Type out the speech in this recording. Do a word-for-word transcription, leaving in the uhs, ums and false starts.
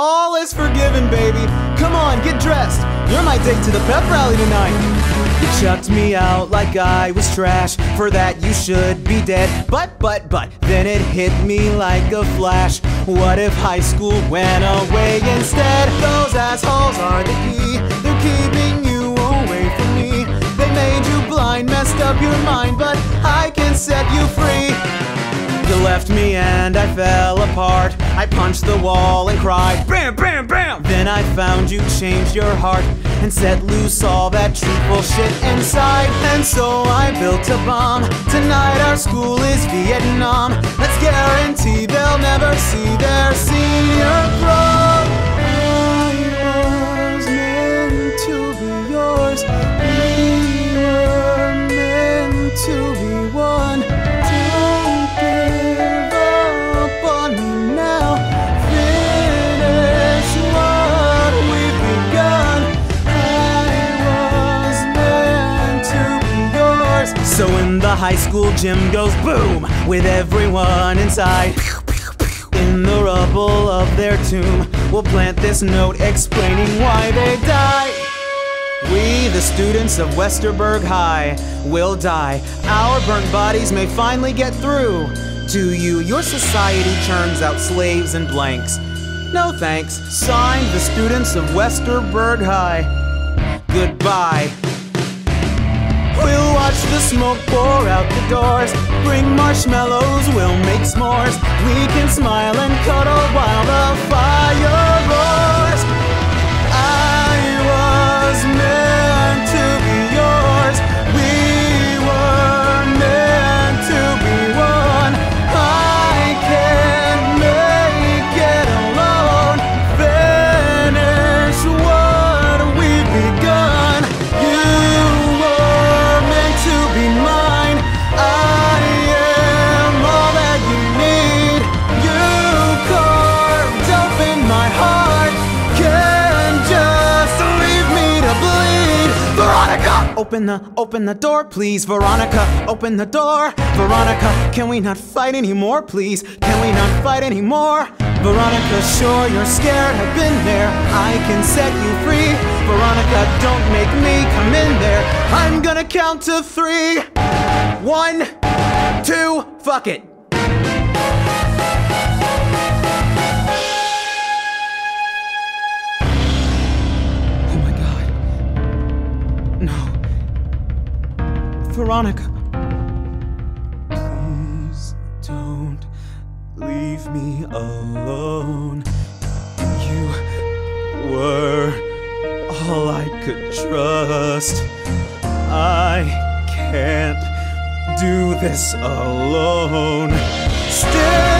All is forgiven, baby. Come on, get dressed. You're my date to the pep rally tonight. You chucked me out like I was trash. For that you should be dead. But, but, but, then it hit me like a flash. What if high school went away instead? Those assholes are the key. They're keeping you away from me. They made you blind, messed up your mind, but I can set you free. You left me and I fell apart. I punched the wall and cried, bam, bam, bam. Then I found you, changed your heart, and set loose all that truthful shit inside. And so I built a bomb. Tonight our school is Vietnam. Let's guarantee they'll never see their senior prom. I was meant to be yours. We were meant to be one. So in the high school gym goes boom, with everyone inside. In the rubble of their tomb, we'll plant this note explaining why they died. We, the students of Westerberg High, will die. Our burnt bodies may finally get through to you. Your society churns out slaves and blanks. No thanks. Signed, the students of Westerberg High. Goodbye. We'll watch the smoke pour out the doors. Bring marshmallows, we'll make s'mores. We can smile and cuddle while the fire roars. I was meant to be yours. We were meant to be one. I can't make it alone. Finish what we've begun. You to be mine, I am all that you need. You carved up in my heart, can't just leave me to bleed. Veronica! Open the, open the door, please. Veronica, open the door. Veronica, can we not fight anymore, please? Can we not fight anymore? Veronica, sure you're scared, I've been there. I can set you free. Veronica, don't make me come in there. I'm gonna count to three. One, two, fuck it. Oh my God. No. Veronica. Please don't leave me alone. You were all I could trust. I can't do this alone. Still